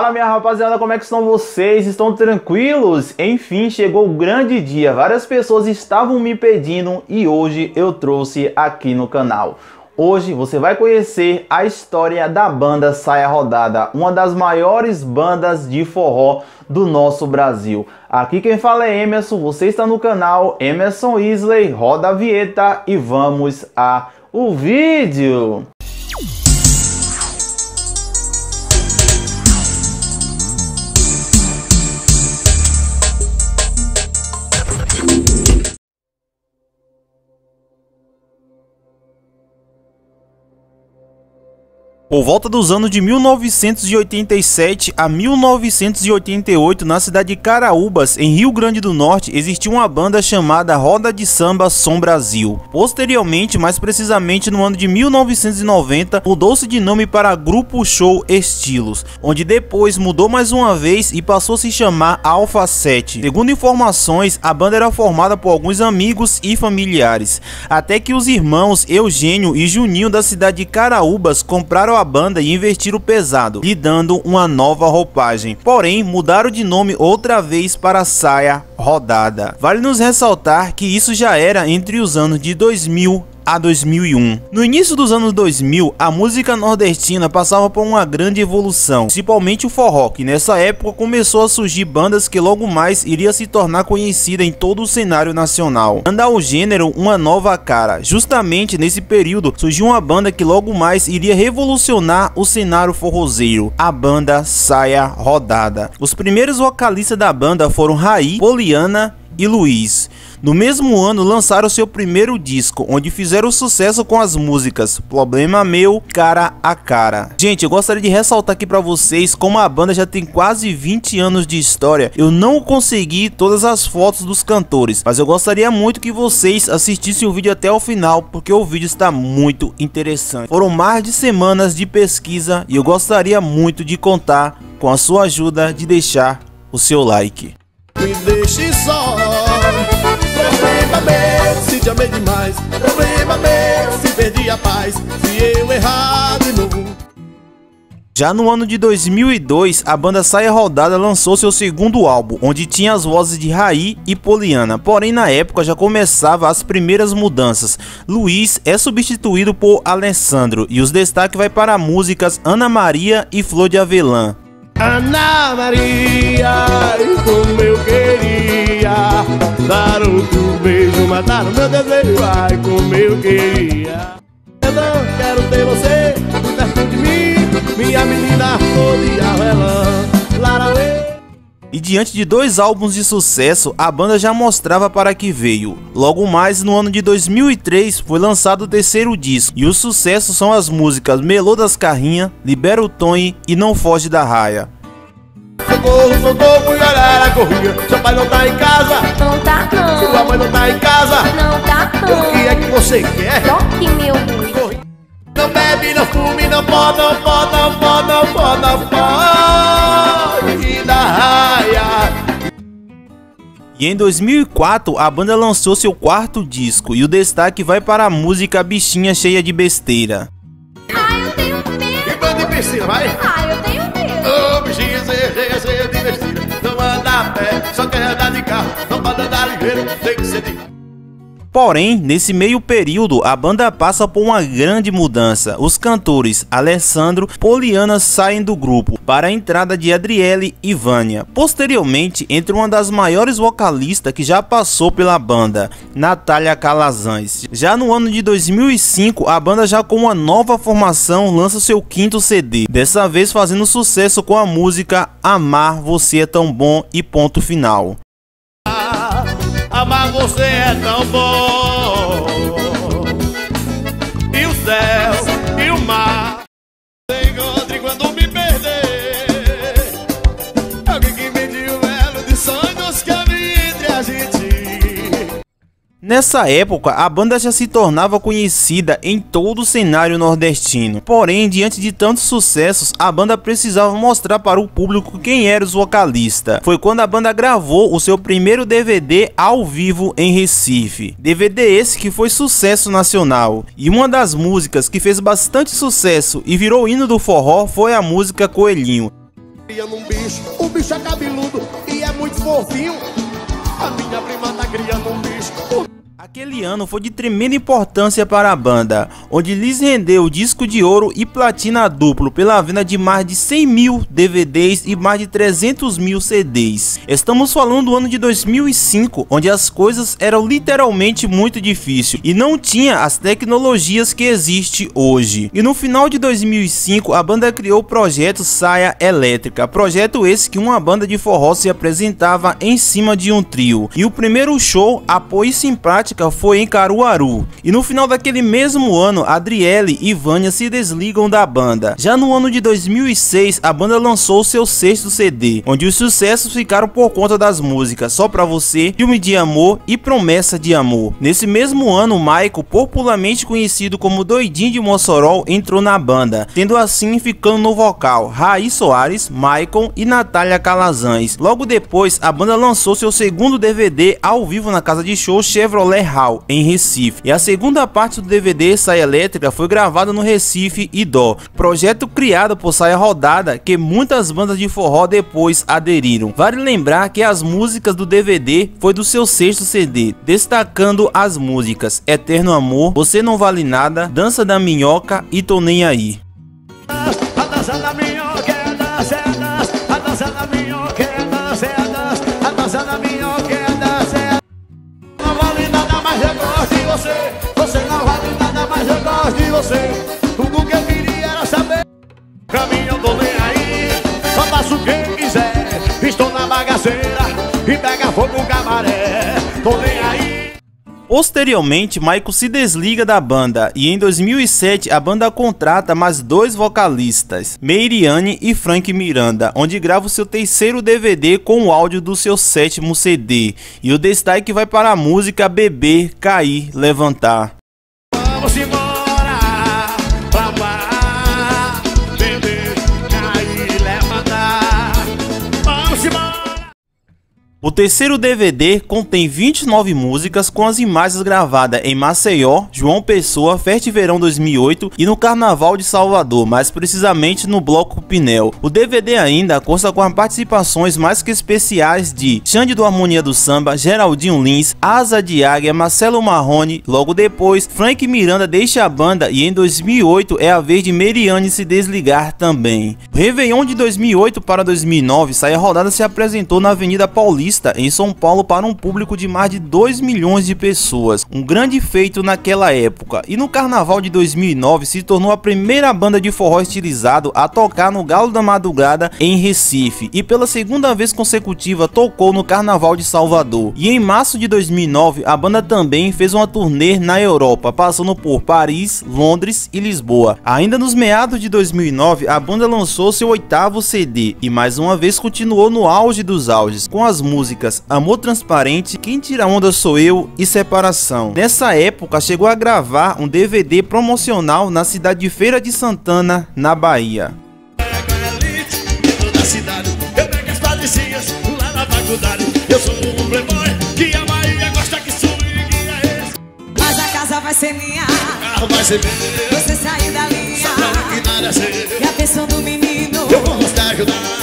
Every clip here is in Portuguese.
Fala minha rapaziada, como é que estão vocês? Estão tranquilos? Enfim, chegou o grande dia, várias pessoas estavam me pedindo e hoje eu trouxe aqui no canal. Hoje você vai conhecer a história da banda Saia Rodada, uma das maiores bandas de forró do nosso Brasil. Aqui quem fala é Emerson, você está no canal Emerson Yslley Roda Vieta e vamos ao vídeo! Por volta dos anos de 1987 a 1988, na cidade de Caraúbas, em Rio Grande do Norte, existiu uma banda chamada Roda de Samba Som Brasil. Posteriormente, mais precisamente no ano de 1990, mudou-se de nome para Grupo Show Estilos, onde depois mudou mais uma vez e passou a se chamar Alfa 7. Segundo informações, a banda era formada por alguns amigos e familiares, até que os irmãos Eugênio e Juninho da cidade de Caraúbas compraram a banda e investiram pesado, lhe dando uma nova roupagem. Porém, mudaram de nome outra vez para Saia Rodada. Vale nos ressaltar que isso já era entre os anos de 2000 a 2001. No início dos anos 2000, a música nordestina passava por uma grande evolução, principalmente o forró, que nessa época começou a surgir bandas que logo mais iria se tornar conhecida em todo o cenário nacional, dando ao gênero uma nova cara. Justamente nesse período surgiu uma banda que logo mais iria revolucionar o cenário forrozeiro, a banda Saia Rodada. Os primeiros vocalistas da banda foram Raí, Poliana e Luiz. No mesmo ano lançaram seu primeiro disco, onde fizeram sucesso com as músicas Problema Meu, Cara a Cara. Gente, eu gostaria de ressaltar aqui pra vocês como a banda já tem quase 20 anos de história. Eu não consegui todas as fotos dos cantores, mas eu gostaria muito que vocês assistissem o vídeo até o final, porque o vídeo está muito interessante. Foram mais de semanas de pesquisa e eu gostaria muito de contar com a sua ajuda de deixar o seu like. Me deixe só, problema meu, se te amei demais, problema meu, se perdi a paz, se eu errar de novo. Já no ano de 2002, a banda Saia Rodada lançou seu segundo álbum, onde tinha as vozes de Raí e Poliana. Porém, na época já começava as primeiras mudanças. Luiz é substituído por Alessandro e os destaques vai para músicas Ana Maria e Flor de Avelã. Ana Maria, como eu queria dar outro beijo, matar o meu desejo, ai como eu queria. Eu não quero ter você perto de mim, minha menina flor de avelã, laralê. E diante de dois álbuns de sucesso, a banda já mostrava para que veio. Logo mais, no ano de 2003, foi lançado o terceiro disco, e os sucessos são as músicas Melô das Carrinha, Libera o Tonho e Não Foge da Raia. Socorro, socorro, galera, corria. Seu pai não tá em casa? Não tá não. Sua mãe não tá em casa? Não tá não. O que é que você quer? Toque meu ruim. Não bebe, não fume, não pode, não pode, não pode, não pode, não pode da raia. E em 2004, a banda lançou seu quarto disco e o destaque vai para a música Bichinha Cheia de Besteira. Ai, eu tenho medo. Que banda de besteira, vai? Ai, eu tenho medo. Ô, bichinha cheia de besteira, não anda a pé, só quer andar de carro, não pode andar ligeiro, tem que ser de... Porém, nesse meio período, a banda passa por uma grande mudança. Os cantores Alessandro e Poliana saem do grupo para a entrada de Adriele e Vânia. Posteriormente, entra uma das maiores vocalistas que já passou pela banda, Natália Calazans. Já no ano de 2005, a banda já com uma nova formação lança seu quinto CD, dessa vez fazendo sucesso com a música Amar Você É Tão Bom e Ponto Final. Amar você é tão bom, e o céu e o mar. Se encontre quando me perder. Alguém que me deu um elo de sonhos que havia entre a gente. Nessa época, a banda já se tornava conhecida em todo o cenário nordestino. Porém, diante de tantos sucessos, a banda precisava mostrar para o público quem era os vocalistas. Foi quando a banda gravou o seu primeiro DVD ao vivo em Recife. DVD esse que foi sucesso nacional. E uma das músicas que fez bastante sucesso e virou hino do forró foi a música Coelhinho. Num bicho, o bicho é cabeludo e é muito fofinho. A minha prima tá criando um bicho. Aquele ano foi de tremenda importância para a banda, onde lhes rendeu disco de ouro e platina duplo pela venda de mais de 100 mil DVDs e mais de 300 mil CDs. Estamos falando do ano de 2005, onde as coisas eram literalmente muito difíceis e não tinha as tecnologias que existe hoje. E no final de 2005, a banda criou o projeto Saia Elétrica, projeto esse que uma banda de forró se apresentava em cima de um trio. E o primeiro show, Apoio-se em Prática, foi em Caruaru. E no final daquele mesmo ano, Adriele e Vânia se desligam da banda. Já no ano de 2006, a banda lançou seu 6º CD, onde os sucessos ficaram por conta das músicas Só Pra Você, Filme de Amor e Promessa de Amor. Nesse mesmo ano, Maicon, popularmente conhecido como Doidinho de Mossorol, entrou na banda, tendo assim ficando no vocal Raí Soares, Maicon e Natália Calazans. Logo depois, a banda lançou seu 2º DVD ao vivo na casa de show Chevrolet Hall, em Recife, e a segunda parte do DVD Saia Elétrica foi gravada no Recife e Dó, projeto criado por Saia Rodada, que muitas bandas de forró depois aderiram. Vale lembrar que as músicas do DVD foi do seu 6º CD, destacando as músicas Eterno Amor, Você Não Vale Nada, Dança da Minhoca e Tô Nem Aí. A dança da minhoca é das edas, a dança da minhoca é das edas, a dança da minhoca é das edas. Você não vale nada, mas eu gosto de você. Tudo que eu queria era saber. Pra mim eu tô nem aí, só faço o que quiser. Estou na bagaceira e pega fogo o cabaré. Tô nem aí. Posteriormente, Maicon se desliga da banda e em 2007 a banda contrata mais 2 vocalistas, Meiriane e Frank Miranda, onde grava o seu 3º DVD com o áudio do seu 7º CD. E o destaque vai para a música Beber, Cair, Levantar. Vamos embora, papá, beber, cair, levantar. Vamos embora. O 3º DVD contém 29 músicas com as imagens gravadas em Maceió, João Pessoa, Festa e Verão 2008 e no Carnaval de Salvador, mais precisamente no Bloco Pinel. O DVD ainda consta com as participações mais que especiais de Xande do Harmonia do Samba, Geraldinho Lins, Asa de Águia, Marcelo Marrone. Logo depois, Frank Miranda deixa a banda e em 2008 é a vez de Meiriane se desligar também. O Réveillon de 2008 para 2009, Saia Rodada se apresentou na Avenida Paulista, em São Paulo, para um público de mais de 2 milhões de pessoas, um grande feito naquela época. E no Carnaval de 2009 se tornou a primeira banda de forró estilizado a tocar no Galo da Madrugada em Recife e pela segunda vez consecutiva tocou no Carnaval de Salvador. E em março de 2009 a banda também fez uma turnê na Europa, passando por Paris, Londres e Lisboa. Ainda nos meados de 2009 a banda lançou seu 8º CD e mais uma vez continuou no auge dos auges com as músicas Amor Transparente, Quem Tira Onda Sou Eu e Separação. Nessa época chegou a gravar um DVD promocional na cidade de Feira de Santana, na Bahia. Mas a casa vai ser minha, carro vai ser meu. Você saiu da linha, e a pensão do menino, eu vou te ajudar.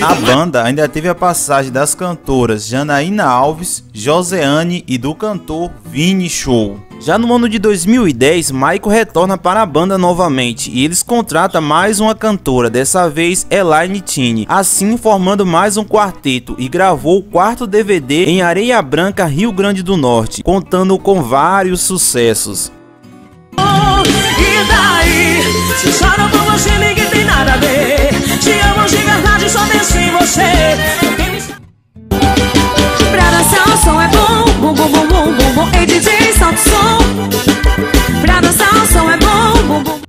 A banda ainda teve a passagem das cantoras Janaína Alves, Joseane e do cantor Vini Show. Já no ano de 2010, Maicon retorna para a banda novamente e eles contratam mais uma cantora, dessa vez Elaine Tini, assim formando mais um quarteto, e gravou o 4º DVD em Areia Branca, Rio Grande do Norte, contando com vários sucessos. E daí? Se chora por você, ninguém tem nada a ver. Te amo de verdade, só penso em você. Pra dançar o som é bom, bum bum bum bum bum bum. Ei DJ, solta o som. Pra dançar o som é bom, bum bum.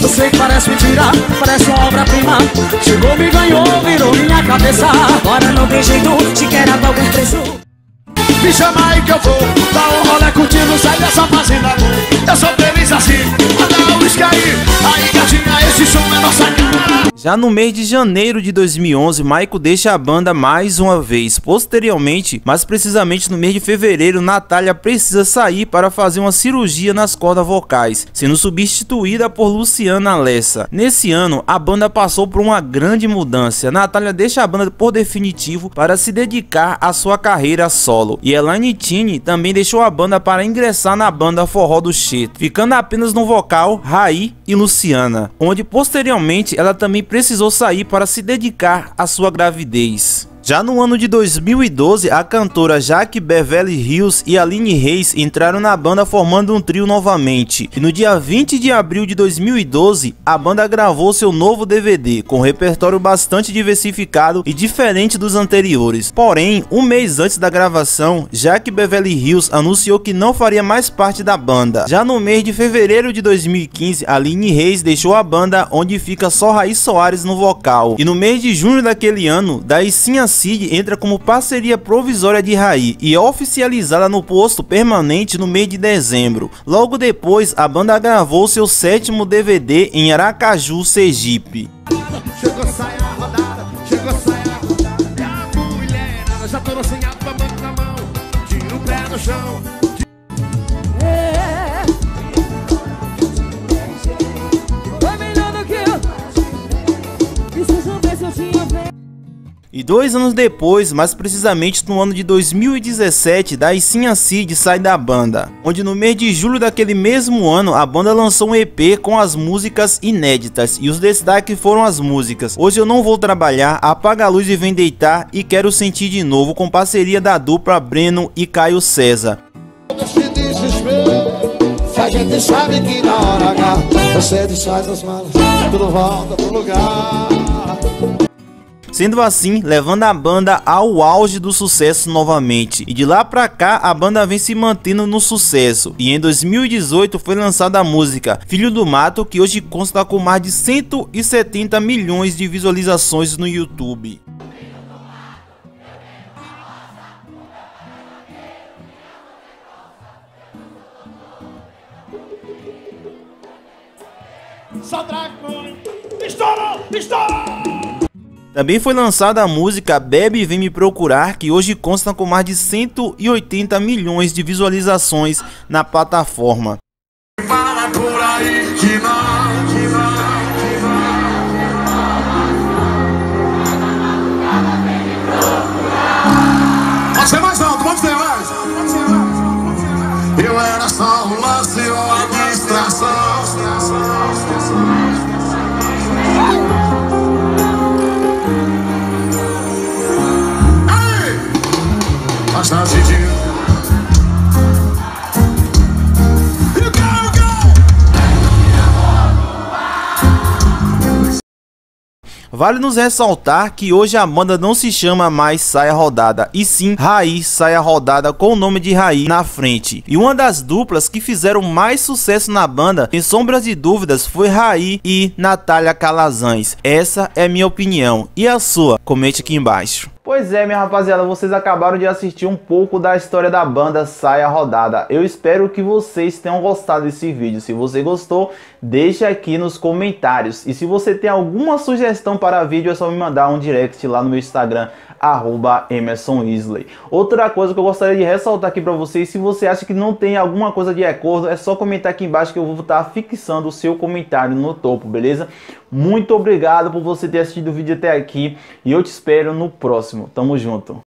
Eu sei que parece mentira, parece uma obra-prima. Chegou, me ganhou, virou minha cabeça. Agora não tem jeito, te quero a qualquer preço. Me chama aí que eu vou, dá um rolê curtindo, sai dessa fazenda, amor. Eu sou feliz assim, manda o uísque aí, aí gatinha, esse som é nossa cara. Já no mês de janeiro de 2011, Maicon deixa a banda mais uma vez. Posteriormente, mais precisamente no mês de fevereiro, Natália precisa sair para fazer uma cirurgia nas cordas vocais, sendo substituída por Luciana Lessa. Nesse ano, a banda passou por uma grande mudança. Natália deixa a banda por definitivo para se dedicar à sua carreira solo. E Elaine Tini também deixou a banda para ingressar na banda Forró do Cheto, ficando apenas no vocal Raí e Luciana, onde posteriormente ela também precisou sair para se dedicar à sua gravidez. Já no ano de 2012, a cantora Jack Bevely Hills e Aline Reis entraram na banda formando um trio novamente. E no dia 20 de abril de 2012, a banda gravou seu novo DVD, com um repertório bastante diversificado e diferente dos anteriores. Porém, um mês antes da gravação, Jack Bevely Hills anunciou que não faria mais parte da banda. Já no mês de fevereiro de 2015, Aline Reis deixou a banda, onde fica só Raí Soares no vocal. E no mês de junho daquele ano, Daí sim a Cid entra como parceria provisória de Raí e é oficializada no posto permanente no mês de dezembro. Logo depois, a banda gravou seu 7º DVD em Aracaju, Sergipe. Chegou, saia rodada, chegou, saia rodada. E a mulher, ela já torou sem a banca na mão, tira o pé no chão. Foi melhor do que eu. Preciso ver se eu tinha feito. E 2 anos depois, mais precisamente no ano de 2017, Daí sim a Cid sai da banda, onde no mês de julho daquele mesmo ano, a banda lançou um EP com as músicas inéditas, e os destaques foram as músicas Hoje Eu Não Vou Trabalhar, Apaga a Luz e Vem Deitar e Quero Sentir de Novo, com parceria da dupla Breno e Caio César. A gente sabe que na hora H, você desfaz as malas, tudo volta pro lugar. Sendo assim, levando a banda ao auge do sucesso novamente. E de lá pra cá, a banda vem se mantendo no sucesso. E em 2018 foi lançada a música Filho do Mato, que hoje consta com mais de 170 milhões de visualizações no YouTube. Estourou! Estourou! Também foi lançada a música Bebe e Vem Me Procurar, que hoje consta com mais de 180 milhões de visualizações na plataforma. Fala por aí, de pode ser mais alto, pode ser mais. Eu era só um lance ou uma distração. Vale nos ressaltar que hoje a banda não se chama mais Saia Rodada, e sim Raí Saia Rodada, com o nome de Raí na frente. E uma das duplas que fizeram mais sucesso na banda, sem sombras de dúvidas, foi Raí e Natália Calazans. Essa é a minha opinião. E a sua? Comente aqui embaixo. Pois é, minha rapaziada, vocês acabaram de assistir um pouco da história da banda Saia Rodada. Eu espero que vocês tenham gostado desse vídeo. Se você gostou, deixa aqui nos comentários. E se você tem alguma sugestão para vídeo, é só me mandar um direct lá no meu Instagram, @EmersonYslley. Outra coisa que eu gostaria de ressaltar aqui para vocês, se você acha que não tem alguma coisa de acordo, é só comentar aqui embaixo que eu vou estar fixando o seu comentário no topo, beleza? Muito obrigado por você ter assistido o vídeo até aqui e eu te espero no próximo. Tamo junto!